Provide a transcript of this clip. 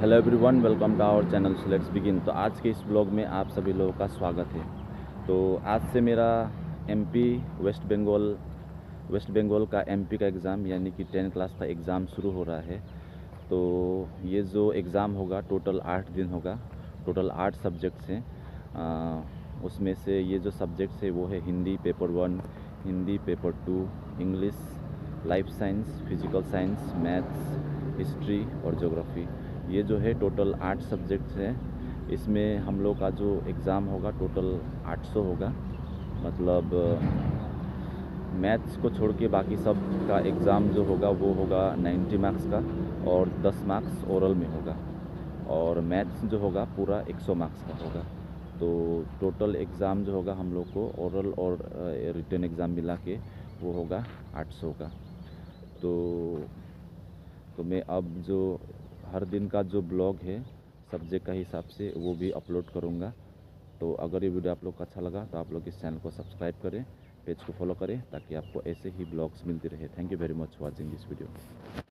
Hello everyone, welcome to our channel so let's begin. तो आज के इस ब्लॉग में आप सभी लोगों का स्वागत है। तो आज से मेरा एमपी वेस्ट बंगाल का एमपी का एग्ज़ाम यानी कि 10 क्लास का एग्ज़ाम शुरू हो रहा है। तो ये जो एग्ज़ाम होगा टोटल 8 दिन होगा, टोटल 8 सब्जेक्ट्स हैं। उसमें से ये जो सब्जेक्ट्स है वो है Hindi paper 1, Hindi paper 2, English, life science, physical science, maths, history और ज्योग्राफी। ये जो है टोटल 8 सब्जेक्ट्स हैं। इसमें हम लोग का जो एग्ज़ाम होगा टोटल 800 होगा, मतलब मैथ्स को छोड़ के बाकी सब का एग्ज़ाम जो होगा वो होगा 90 मार्क्स का और 10 मार्क्स ओरल में होगा और मैथ्स जो होगा पूरा 100 मार्क्स का होगा। तो टोटल एग्ज़ाम जो होगा हम लोग को ओरल और रिटन एग्ज़ाम मिला के वो होगा 800 का। तो मैं अब जो हर दिन का जो ब्लॉग है सब्जेक्ट का हिसाब से वो भी अपलोड करूँगा। तो अगर ये वीडियो आप लोग को अच्छा लगा तो आप लोग इस चैनल को सब्सक्राइब करें, पेज को फॉलो करें ताकि आपको ऐसे ही ब्लॉग्स मिलते रहे। Thank you very much watching this video.